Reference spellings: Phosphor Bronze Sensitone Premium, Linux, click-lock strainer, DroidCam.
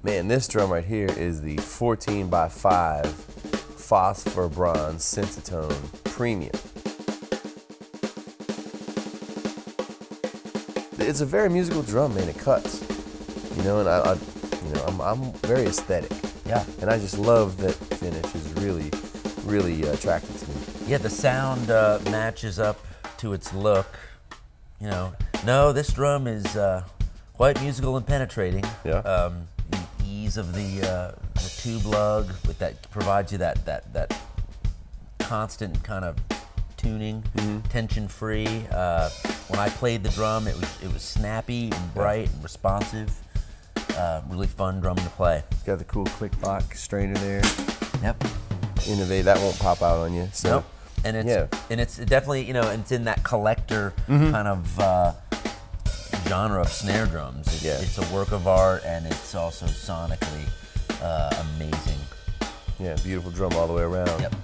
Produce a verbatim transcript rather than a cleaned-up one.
Man, this drum right here is the fourteen by five Phosphor Bronze Sensitone Premium. It's a very musical drum, man. It cuts, you know, and I, I you know, I'm, I'm very aesthetic. Yeah. And I just love that finish. Is really, really uh, attractive to me. Yeah, the sound uh, matches up to its look. You know, no, this drum is uh, quite musical and penetrating. Yeah. Um, of the, uh, the tube lug with that provides you that that that constant kind of tuning, mm-hmm. tension-free. Uh, when I played the drum, it was it was snappy and bright and responsive. Uh, really fun drum to play. It's got the cool click-lock strainer there. Yep. Innovate, that won't pop out on you. So. Nope. And it's yeah. and it's definitely, you know, it's in that collector mm-hmm. kind of. Uh, genre of snare drums. It's, yeah. it's a work of art, and it's also sonically uh, amazing. Yeah, beautiful drum all the way around. Yep.